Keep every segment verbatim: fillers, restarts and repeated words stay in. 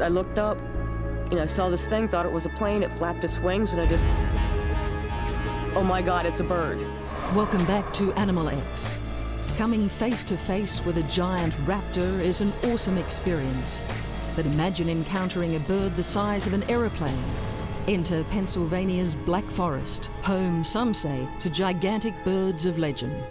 I looked up, you know, saw this thing, thought it was a plane, it flapped its wings, and I just, oh my God, it's a bird. Welcome back to Animal X. Coming face to face with a giant raptor is an awesome experience. But imagine encountering a bird the size of an aeroplane. Enter Pennsylvania's Black Forest, home, some say, to gigantic birds of legend.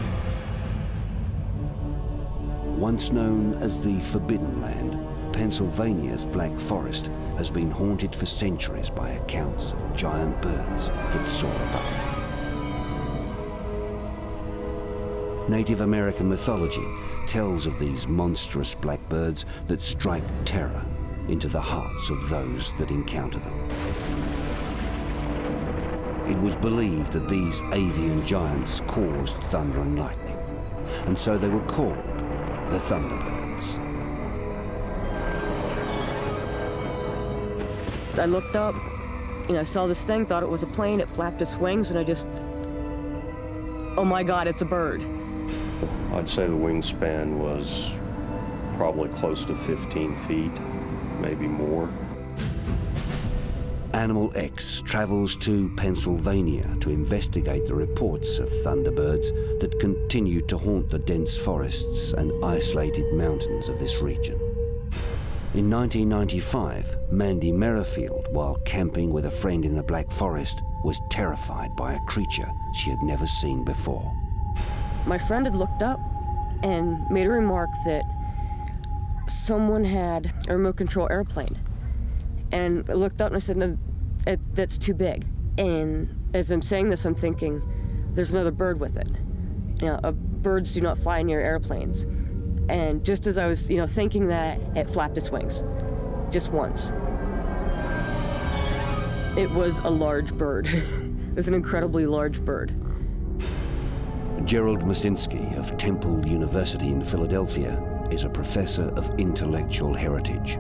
Once known as the Forbidden Land, Pennsylvania's Black Forest has been haunted for centuries by accounts of giant birds that soar above. Native American mythology tells of these monstrous black birds that strike terror into the hearts of those that encounter them. It was believed that these avian giants caused thunder and lightning, and so they were called the Thunderbirds. I looked up, you know, saw this thing, thought it was a plane, it flapped its wings, and I just, oh my God, it's a bird. I'd say the wingspan was probably close to fifteen feet, maybe more. Animal X travels to Pennsylvania to investigate the reports of thunderbirds that continue to haunt the dense forests and isolated mountains of this region. In nineteen ninety-five, Mandy Merrifield, while camping with a friend in the Black Forest, was terrified by a creature she had never seen before. My friend had looked up and made a remark that someone had a remote control airplane. And I looked up and I said, no, it, that's too big. And as I'm saying this, I'm thinking, there's another bird with it. You know, uh, birds do not fly near airplanes. And just as I was, you know, thinking that, it flapped its wings, just once. It was a large bird. It was an incredibly large bird. Gerald Musinsky of Temple University in Philadelphia is a professor of intellectual heritage.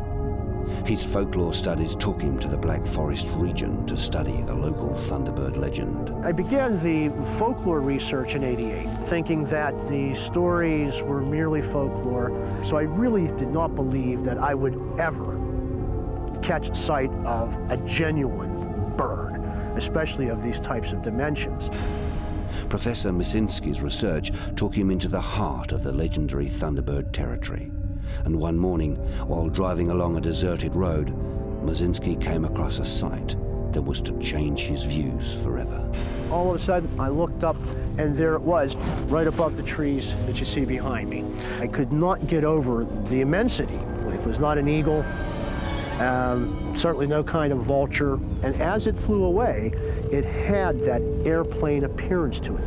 His folklore studies took him to the Black Forest region to study the local Thunderbird legend. I began the folklore research in eighty-eight, thinking that the stories were merely folklore, so I really did not believe that I would ever catch sight of a genuine bird, especially of these types of dimensions. Professor Mazinski's research took him into the heart of the legendary Thunderbird territory. And one morning, while driving along a deserted road, Mazinski came across a sight that was to change his views forever. All of a sudden, I looked up, and there it was, right above the trees that you see behind me. I could not get over the immensity. It was not an eagle, um, certainly no kind of vulture. And as it flew away, it had that airplane appearance to it.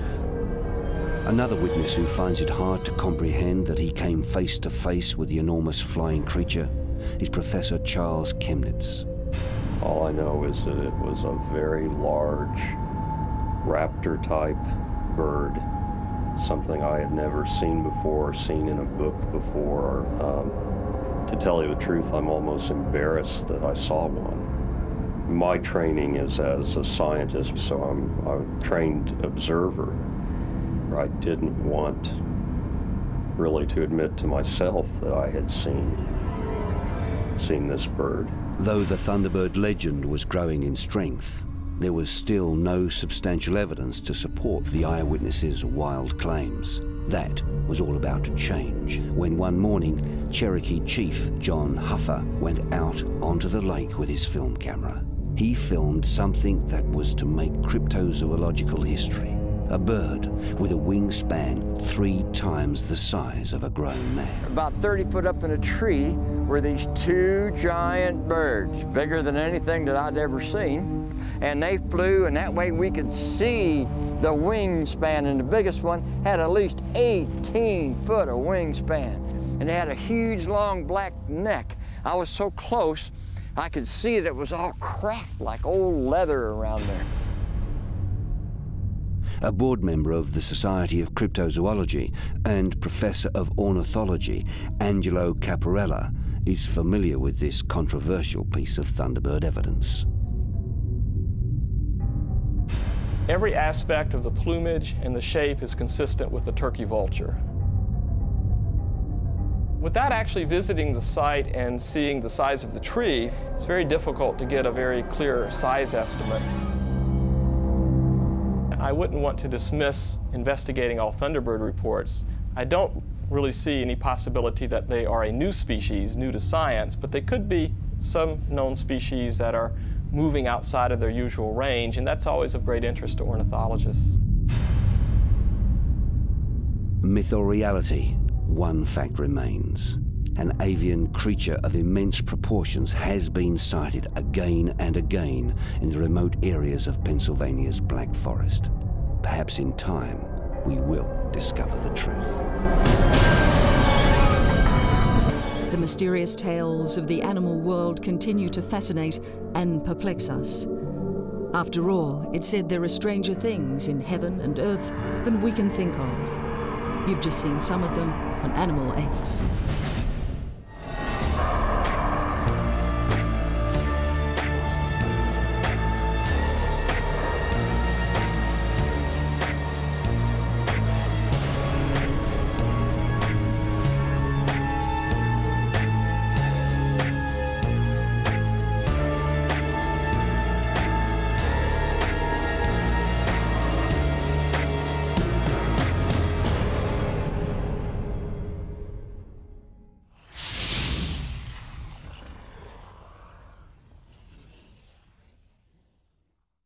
Another witness who finds it hard to comprehend that he came face to face with the enormous flying creature is Professor Charles Chemnitz. All I know is that it was a very large raptor-type bird, something I had never seen before, seen in a book before. Um, to tell you the truth, I'm almost embarrassed that I saw one. My training is as a scientist, so I'm, I'm a trained observer. I didn't want really to admit to myself that I had seen, seen this bird. Though the Thunderbird legend was growing in strength, there was still no substantial evidence to support the eyewitnesses' wild claims. That was all about to change when one morning, Cherokee Chief John Huffer went out onto the lake with his film camera. He filmed something that was to make cryptozoological history. A bird with a wingspan three times the size of a grown man. About thirty foot up in a tree were these two giant birds, bigger than anything that I'd ever seen. And they flew, and that way we could see the wingspan. And the biggest one had at least eighteen foot of wingspan. And they had a huge, long black neck. I was so close, I could see that it was all cracked like old leather around there. A board member of the Society of Cryptozoology and professor of ornithology, Angelo Capparella, is familiar with this controversial piece of Thunderbird evidence. Every aspect of the plumage and the shape is consistent with the turkey vulture. Without actually visiting the site and seeing the size of the tree, it's very difficult to get a very clear size estimate. I wouldn't want to dismiss investigating all Thunderbird reports. I don't really see any possibility that they are a new species, new to science, but they could be some known species that are moving outside of their usual range, and that's always of great interest to ornithologists. Myth or reality, one fact remains. An avian creature of immense proportions has been sighted again and again in the remote areas of Pennsylvania's Black Forest. Perhaps in time, we will discover the truth. The mysterious tales of the animal world continue to fascinate and perplex us. After all, it's said there are stranger things in heaven and earth than we can think of. You've just seen some of them on Animal X.